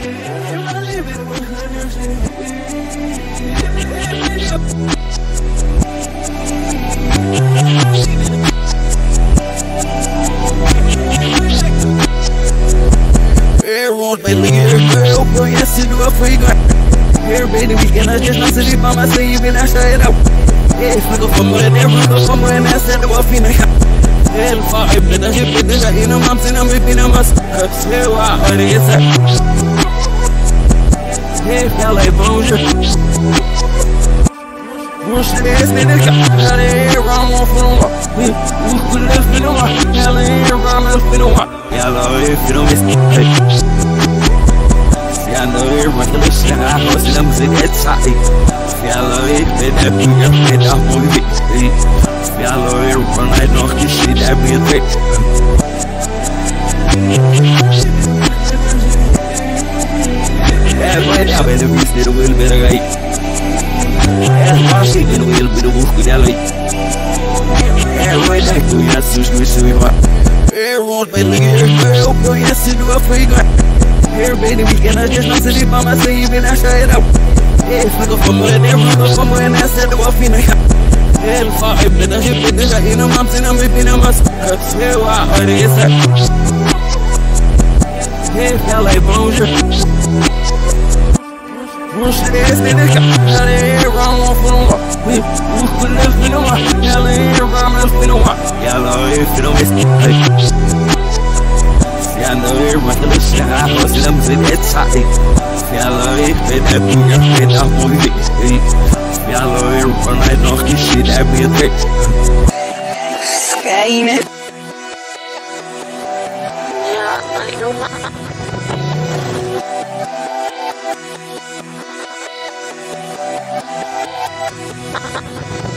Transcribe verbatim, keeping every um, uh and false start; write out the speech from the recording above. Everyone made me a girl, boy, yes, you do a free girl. Here, baby, we can adjust, not to the mama, say, even I shut it out. Yeah, it's like a fumble, and everyone's a fumble, and I said, I'm a phoenix. Hell, fuck, I've been a hip, but then I ain't no mom's and I'm ripping a mask. Cups, hell, I already get that. Hey, fell like bonjour. Bush, the ass, nigga, got out of here, I'm off in a walk. We, we could have been a walk. Hell, here, I'm off in a walk. Y'all know if you don't miss me. Y'all know here, my collection, I lost it, I'm sitting at top. Y'all know it, better be a bit of a movie. Yeah, I love you, but I know this shit, I be a trick. Yeah, right now, better be still, will be the right. Yeah, I'm shaking, will be the wolf with that light. Yeah, right now, do you not suit me, so you are. Everyone, my little girl, boy, yes, you do a free girl. Here, baby, we can adjust, not to the mama, say, even I shut it out. Yeah, it's like a fumble, and everyone's a fumble, and I said, I'm a phoenix. Hell, fuck, I've been a hip, but then I ain't no mom's and I'm ripping a mask. Cups, hell, I already get that. Hey, fell like bonjour. Bush, the ass, nigga, got out of here, I'm off in a walk. We, we could have been a walk. Hell, here, I'm off in a walk. Y'all know if you don't miss me. Y'all know here, my collection, I lost it, I'm sitting at top. Y'all know it, better be a bit of a movie. Yeah, I love you, but I know this shit, I be a trick. Spain. Yeah, I know. Ha ha ha.